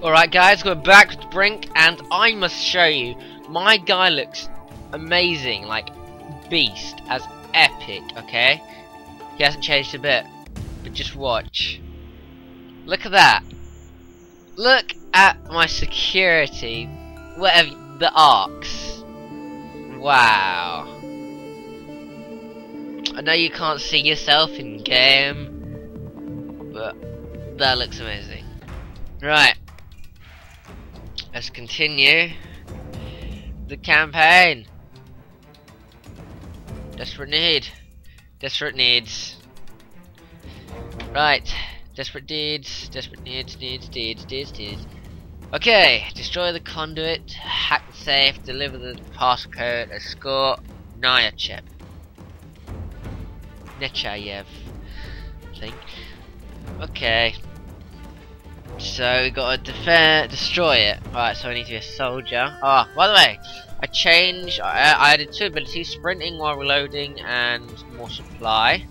Alright guys, we're back with Brink, and I must show you, my guy looks amazing, like beast, as epic, okay? He hasn't changed a bit, but just watch. Look at that. Look at my security, whatever, the arcs. Wow. I know you can't see yourself in game, but that looks amazing. Right, let's continue the campaign. Desperate need. Desperate needs. Right. Desperate deeds. Desperate needs. Needs. Okay. Destroy the conduit. Hack the safe. Deliver the passcode. Escort Nechayev. Nechayev. I think. Okay. So we gotta destroy it. Alright, so I need to be a soldier. Ah, oh, by the way, I added two abilities, sprinting while reloading and more supply.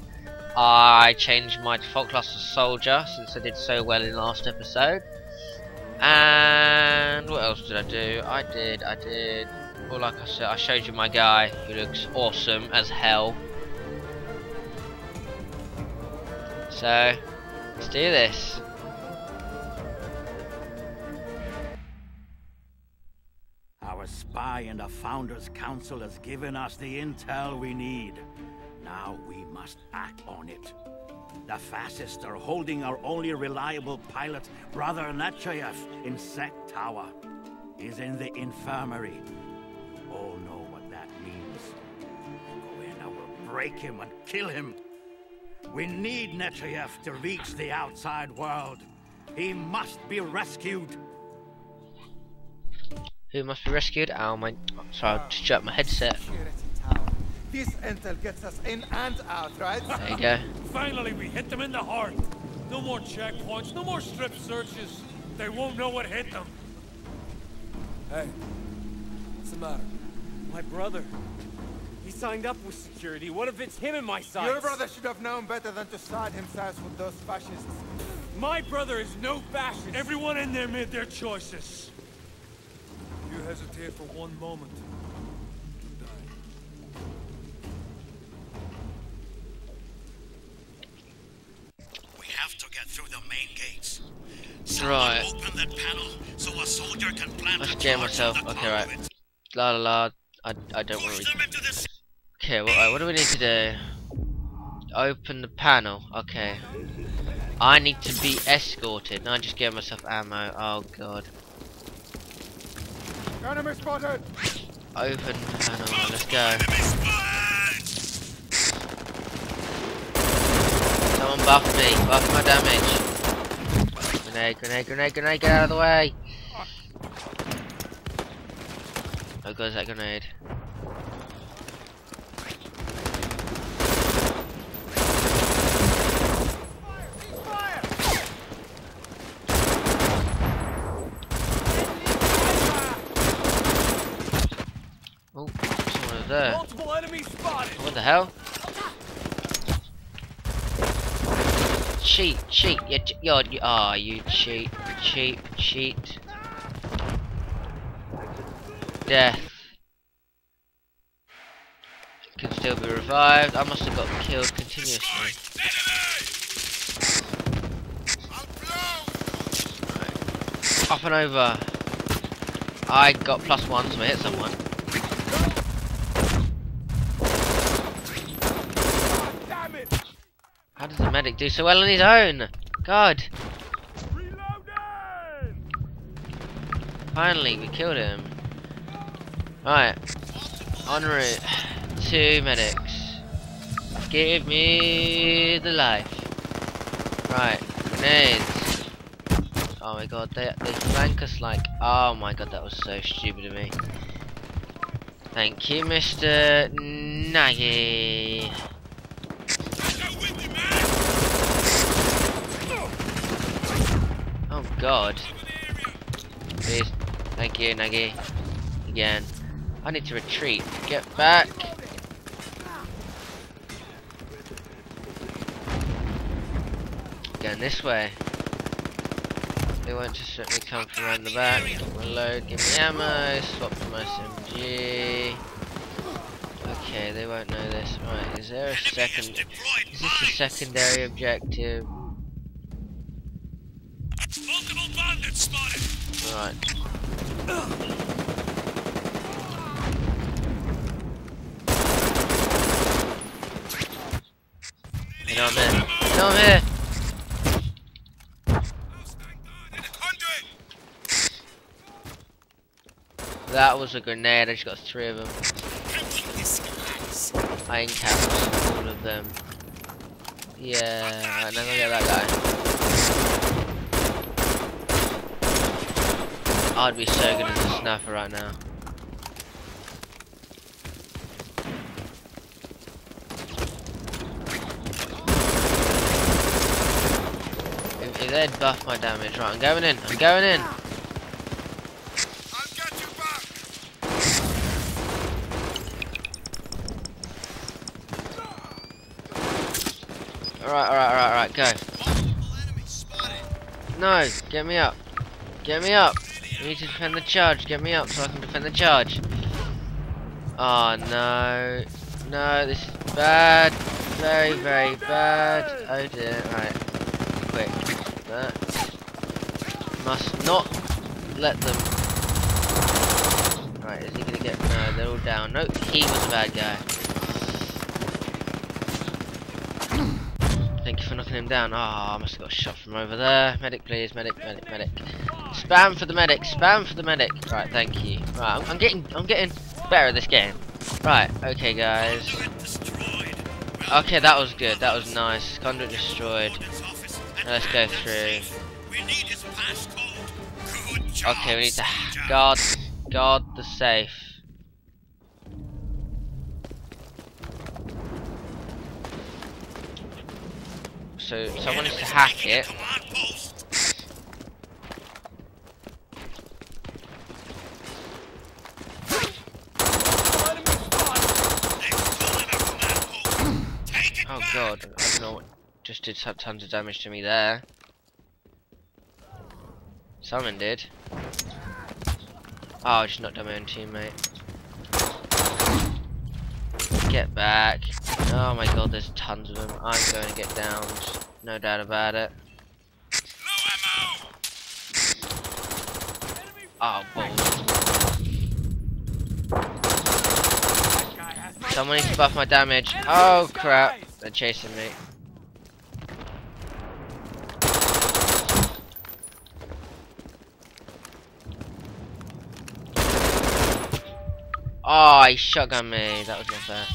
I changed my default class to soldier since I did so well in the last episode. And what else did I do? I did. Well, like I said, I showed you my guy who looks awesome as hell. So, let's do this. Our spy in the Founders' Council has given us the intel we need. Now we must act on it. The fascists are holding our only reliable pilot, Brother Nechayev, in Sec Tower. He's in the infirmary. You all know what that means. Go in and we'll break him and kill him. We need Nechayev to reach the outside world. He must be rescued. Who must be rescued? Oh my, sorry, I just jerked my headset. This intel gets us in and out, right? There you go. Finally, we hit them in the heart. No more checkpoints, no more strip searches. They won't know what hit them. Hey, what's the matter? My brother. He signed up with security. What if it's him and my side? Your brother should have known better than to side himself with those fascists. My brother is no fascist. Everyone in there made their choices. You hesitate for one moment, you die. We have to get through the main gates. Right. Open that panel so a soldier can plant. Let's jam myself. Okay, right. La la la. I don't want to. Okay, well, what do we need to do? Open the panel. Okay. I need to be escorted. No, I just gave myself ammo. Oh god. Enemy spotted! Open panel, let's go. Someone buff me, buff my damage. Grenade, get out of the way! Oh god, is that grenade? What the hell? Cheat, you cheat. Death. Can still be revived. I must have got killed continuously. Right. Up and over. I got +1, so I hit someone. How does the medic do so well on his own? God! Reloading! Finally, we killed him. Right, en route. 2 medics. Give me the life. Right, grenades. Oh my god, they flank us like. Oh my god, that was so stupid of me. Thank you, Mr. Nagy. Oh god. Please. Thank you, Nagy. Again. I need to retreat. Get back. Going this way. They won't just certainly come from around the back. Reload, give me ammo, swap the most SMG. Okay, they won't know this. Right, is there a second... Is this a secondary objective? Multiple bandits spotted! Right. You know I'm here. You know I'm here! That was a grenade, I just got three of them. I encountered all of them. Yeah, I'm gonna get that guy. I'd be so good as a sniper right now. If they'd buff my damage, right? I'm going in. I'm going in. I've got you back. All right. Go. No, get me up. Get me up. We need to defend the charge. Get me up so I can defend the charge. Oh no. No, this is bad. Very, very bad. Oh dear. Alright. Quick. That. Must not let them. Alright, is he gonna get. No, they're all down. Nope, he was a bad guy. Thank you for knocking him down. Ah, oh, I must have got a shot from over there. Medic, please. Medic. Spam for the medic. Right, thank you. Right, I'm getting better at this game. Right, okay, guys. Okay, that was good. That was nice. Conduit destroyed. Now let's go through. Okay, we need to guard the safe. So someone needs to hack it. Oh god, I don't know what just did tons of damage to me there. Someone did. Oh, I just knocked down my own teammate. Get back. Oh my god, there's tons of them. I'm going to get downed, no doubt about it. Oh balls! Someone needs to buff my damage. Oh crap! They're chasing me. Oh, he shotgun me. That was not fair.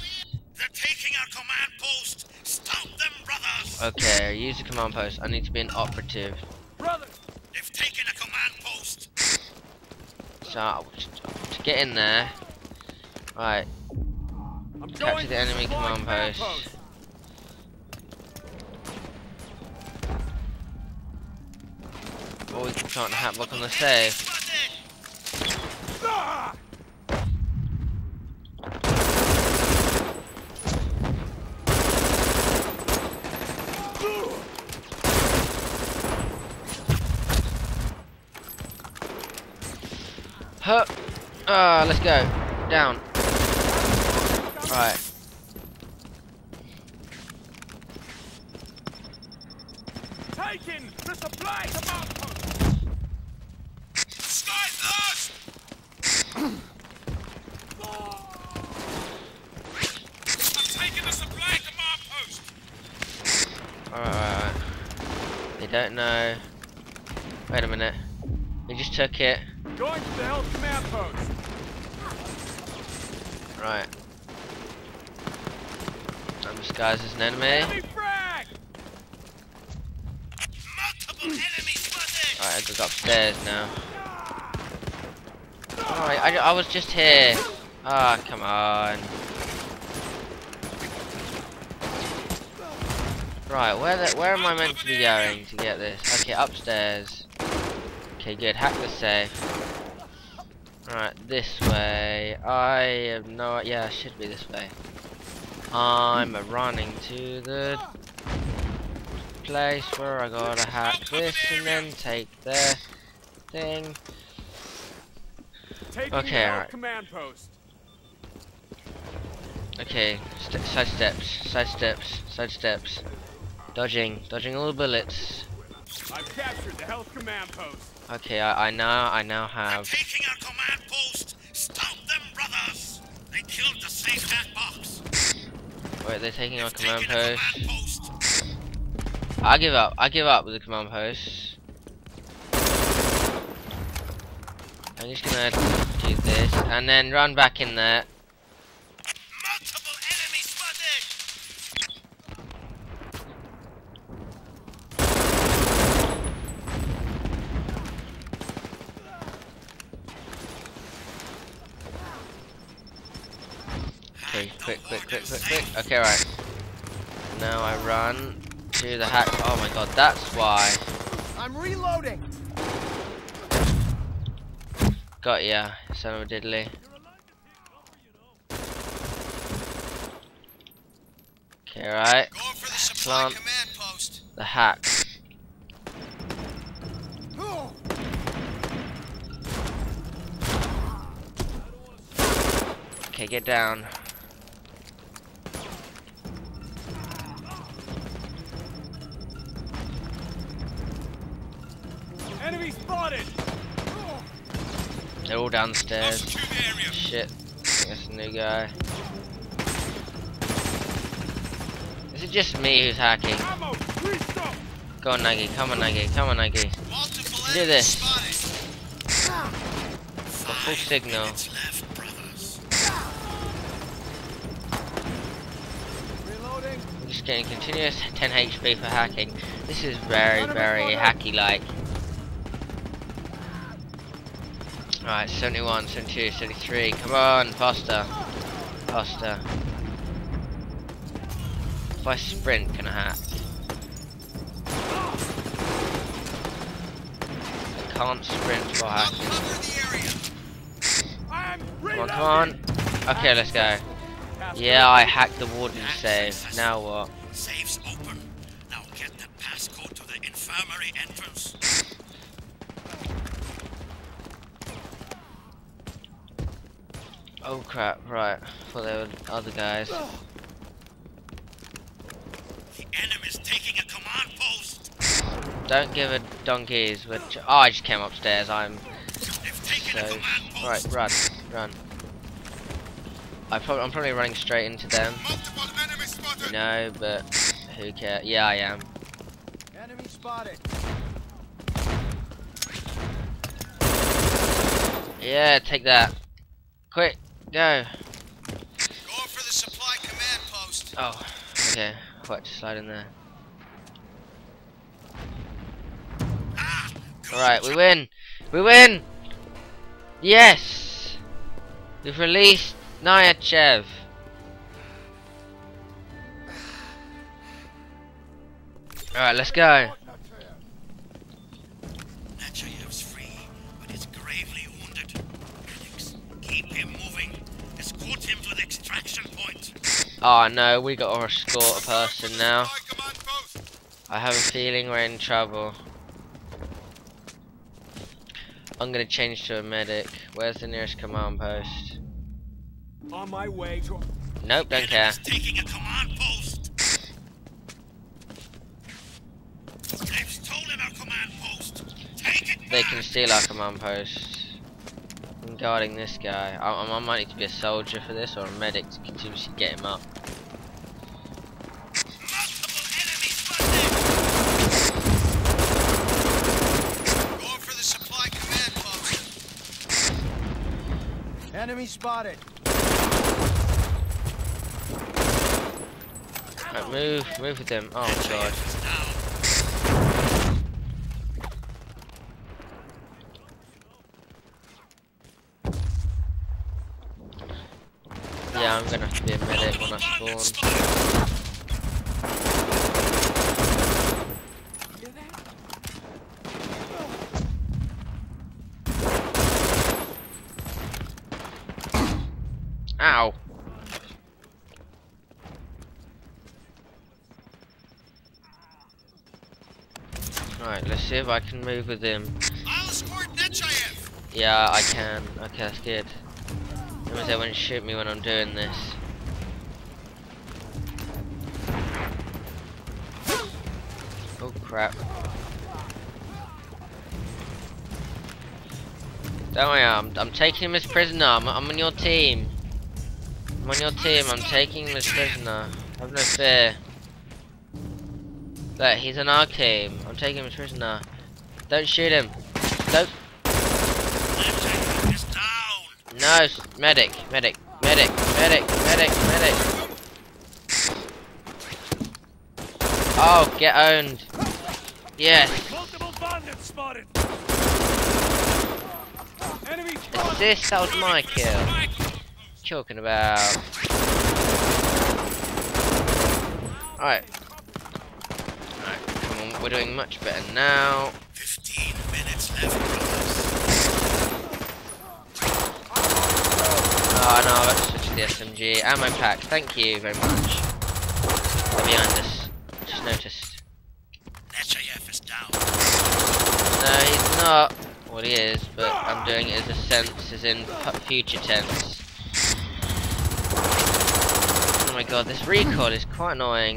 Okay, use the command post. I need to be an operative. They've taken a command post. So to get in there, right? Capture the enemy command post. Or we can try and hackblock on the safe. Huh. Let's go. Down. Right. Taking the supply command post. Sky's lost. I'm taking the supply command post. Alright. They don't know. Wait a minute. They just took it. Going to the health command post. Right. I'm disguised as an enemy. Alright, I just got upstairs now. Alright, I was just here. Ah, oh, come on. Right, where am I meant to be going to get this? Okay, upstairs. Okay, good. Hack the safe. Alright, this way. I have no idea. Yeah, it should be this way. I'm running to the place where I gotta hack this and then take the thing. Taking okay, all right. Command post. Okay, side steps, side steps, side steps. Dodging all the bullets. I've captured the health command post. Okay, I now have. They're taking our command post. Stop them, brothers. They killed the safe hat box. Wait, they're taking our command post. I give up. I give up with the command post. I'm just gonna do this and then run back in there. Multiple enemy spotted. Okay, quick. Okay, right. Now I run to the hack. Oh my god, that's why. I'm reloading. Got ya, son of a diddly. Okay, right. Plant the hack. Okay, get down. Enemy spotted! They're all downstairs. Shit. I think that's a new guy. Is it just me who's hacking? Go on, Nagi. Come on, Nagi. Do this. The full signal. I'm just getting continuous 10 HP for hacking. This is very, very hacky-like. Right, 71, 72, 73, come on, faster. If I sprint, can I hack? I can't sprint while hacking. Come on. Okay, let's go. Yeah, I hacked the warden save. Now what? Safe's open. Now get the passcode to the infirmary entrance. Oh crap, right. Thought there were other guys. The enemy's taking a command post. Don't give a donkeys, which oh, I just came upstairs. I'm so right, run. I'm probably running straight into them. No, but who cares? Yeah, I am. Enemy spotted. Yeah, take that. Quick. Go. Go for the supply command post. Oh, okay. What? Just slide in there. Alright, we win! Yes! We've released Nechayev. Alright, let's go. Nachayev's free, but he's gravely wounded. Alex, keep him moving. Escort him to the extraction point. Oh no, we gotta escort a person now. I have a feeling we're in trouble. I'm gonna change to a medic. Where's the nearest command post? On my way to. Nope, don't care. Taking a command post. They've stolen our command post. Take it back. They can steal our command post. I'm guarding this guy. I might need to be a soldier for this or a medic to continuously get him up. Go for the supply command post. Enemy spotted. Right, move with them. Oh god. Yeah, I'm gonna have to be a medic when I spawn. Ow! Alright, let's see if I can move with him. I'll escort Nechayev! Yeah, I can. Okay, that's good. Unless they won't shoot me when I'm doing this. Oh crap. Don't worry, I'm taking him as prisoner. I'm on your team. I'm on your team. I'm taking him as prisoner. Have no fear. Look, he's on our team. I'm taking him as prisoner. Don't shoot him. Don't. No, medic, medic, medic, medic, medic, medic. Oh, get owned. Yes. Assist, that was my kill. What you talking about? Alright. Alright, come on, we're doing much better now. 15 minutes left, brothers. Oh no, let's switch to the SMG. Ammo pack, thank you very much. They're behind us. Just noticed. Nechayev is down. No, he's not. Well, he is, but I'm doing it as a sense, as in future tense. Oh my god, this recoil is quite annoying.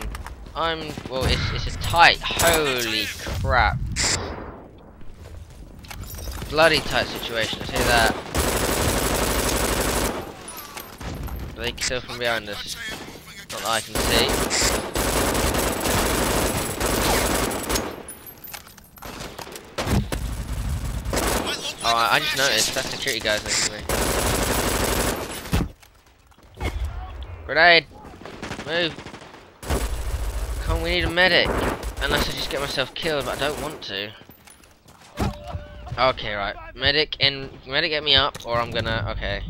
Well, it's a tight, holy crap. Bloody tight situation, I'll tell you that. Are they still from behind us? Not that I can see. Oh, I just noticed that's security guys next to me. Grenade! Move! Come on, we need a medic! Unless I just get myself killed, but I don't want to. Okay, right. Medic in. Medic get me up, or I'm gonna. Okay.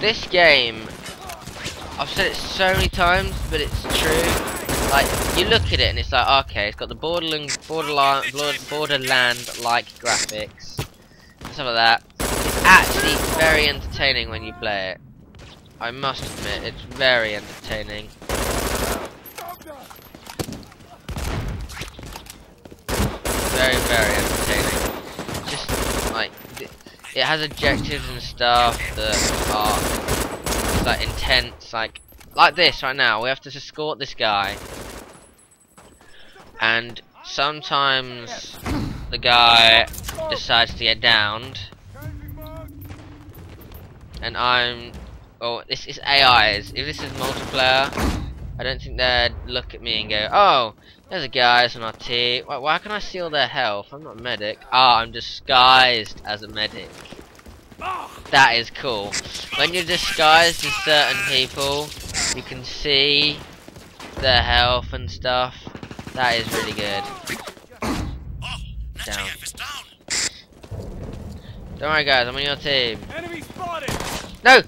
This game. I've said it so many times, but it's true. Like, you look at it and it's like, okay, it's got the Borderland-like graphics, some of that. It's actually very entertaining when you play it. I must admit, it's very entertaining. Very, very entertaining. Just, like, it has objectives and stuff that are, just, like, intense, like this right now. We have to escort this guy, and sometimes the guy decides to get downed, and oh, this is AIs. If this is multiplayer, I don't think they'd look at me and go, oh, there's a guy, it's an RT. Why can I see all their health? I'm not a medic. Ah, I'm disguised as a medic. That is cool. When you're disguised as certain people, you can see their health and stuff. That is really good. Down. Don't worry guys, I'm on your team. No!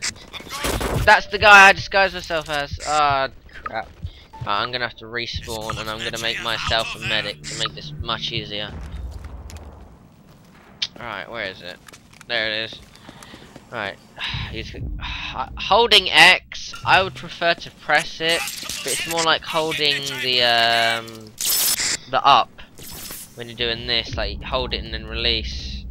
That's the guy I disguised myself as. Ah, crap. I'm gonna have to respawn, and I'm gonna make myself a medic to make this much easier. Alright, where is it? There it is. Right, he's holding X. I would prefer to press it, but it's more like holding the up when you're doing this. Like hold it and then release.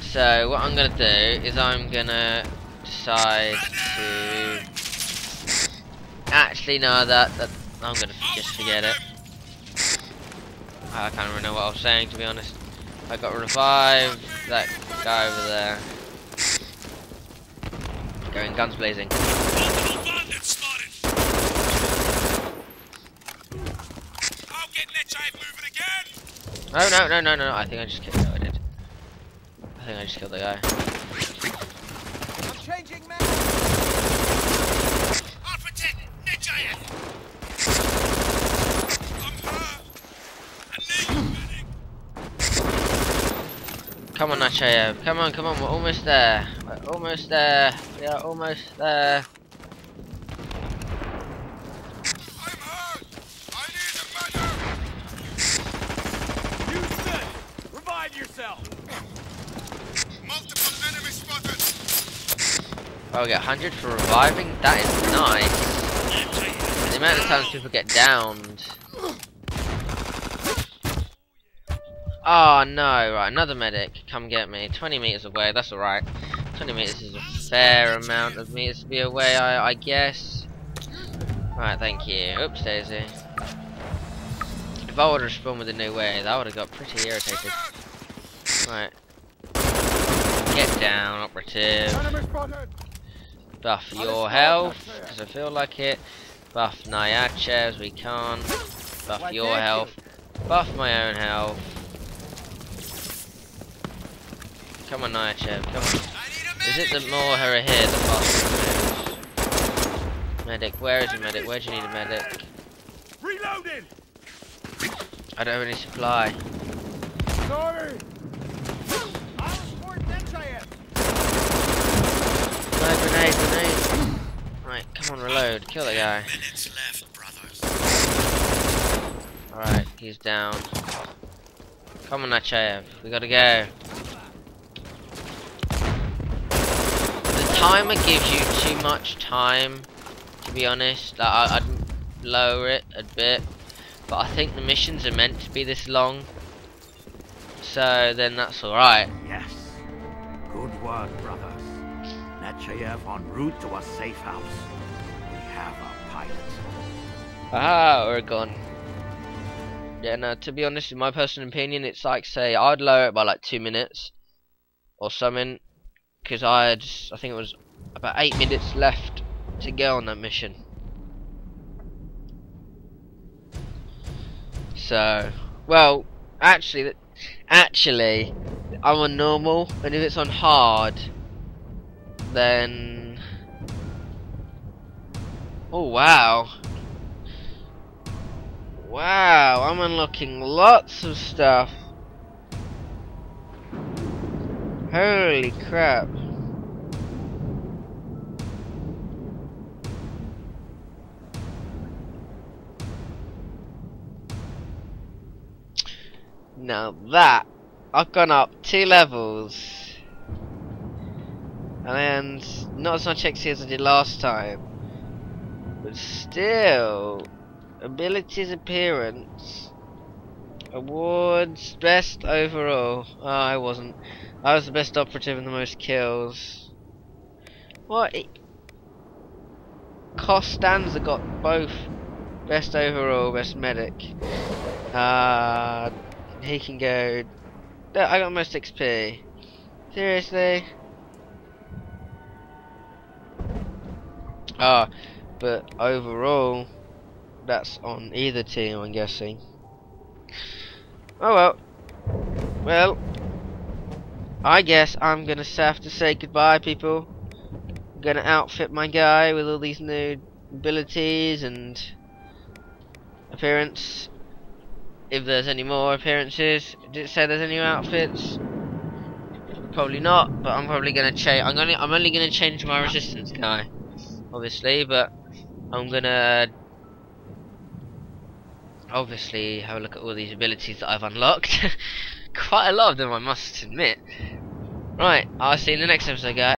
So what I'm gonna do is I'm gonna decide to actually no, that I'm gonna just forget it. I can't even know what I was saying, to be honest. I got revived, that guy over there. Going guns blazing. Oh no, I think I just killed I think I just killed the guy. I'm changing man. I'll protect Nechayev. Come on, Nechayev. Come on. We're almost there. We are almost there. I'm hurt. I need a medic. You said, revive yourself. Multiple enemy spotted. Oh, we get 100 for reviving. That is nice. The amount of times people get downed. Oh no, right, another medic, come get me. 20 meters away, that's alright. 20 meters is a fair amount of meters to be away, I guess. Right, thank you. Oops, Daisy. If I would have spawned with a new way, that would have got pretty irritated. Right. Get down, operative. Buff your health, because I feel like it. Buff Nyachev's, we can't. Buff your health. Buff my own health. Come on, Nechayev, come on. Is it the more her here, the faster it is? Medic, where is the medic? Where do you need a medic? Reloaded. I don't have any supply. Sorry. I'll report Nechayev. No, grenade. Right, come on, reload. Kill the guy. Alright, he's down. Come on, Nechayev. We gotta go. Timer gives you too much time, to be honest. Like, I'd lower it a bit, but I think the missions are meant to be this long, so then that's alright. Yes, good work, brothers. Nechayev en route to a safe house. We have our pilot. Aha, we're gone. Yeah, no, to be honest, in my personal opinion, it's like, say, I'd lower it by like 2 minutes or something. Because I think it was about 8 minutes left to go on that mission. So, well, actually, I'm on normal, and if it's on hard, then oh wow, I'm unlocking lots of stuff. Holy crap. Now that, I've gone up 2 levels. And not as much XP as I did last time. But still, abilities, appearance, awards, best overall. Oh, I wasn't. I was the best operative and the most kills. What? Costanza got both best overall, best medic. He can go. No, I got most XP. Seriously? Ah, but overall, that's on either team, I'm guessing. Oh well. Well. I guess I'm gonna have to say goodbye, people. I'm gonna outfit my guy with all these new abilities and appearance. If there's any more appearances, did it say there's any new outfits? Probably not, but I'm probably gonna change. I'm only gonna change my resistance guy, obviously, but I'm gonna obviously have a look at all these abilities that I've unlocked. Quite a lot of them, I must admit. Right, I'll see you in the next episode, guys.